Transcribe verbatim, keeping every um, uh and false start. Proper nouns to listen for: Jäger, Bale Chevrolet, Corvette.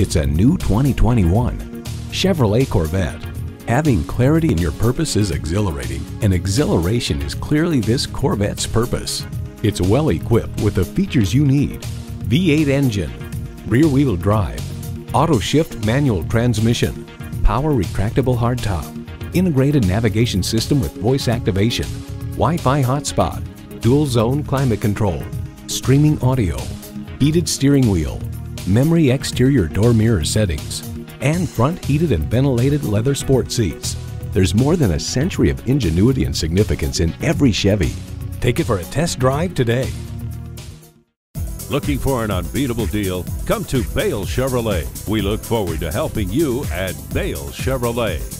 It's a new twenty twenty-one Chevrolet Corvette. Having clarity in your purpose is exhilarating, and exhilaration is clearly this Corvette's purpose. It's well equipped with the features you need: V eight engine, rear-wheel drive, auto shift manual transmission, power retractable hardtop, integrated navigation system with voice activation, Wi-Fi hotspot, dual zone climate control, streaming audio, heated steering wheel, memory exterior door mirror settings, and front heated and ventilated leather sport seats. There's more than a century of ingenuity and significance in every Chevy. Take it for a test drive today. Looking for an unbeatable deal? Come to Bale Chevrolet. We look forward to helping you at Bale Chevrolet.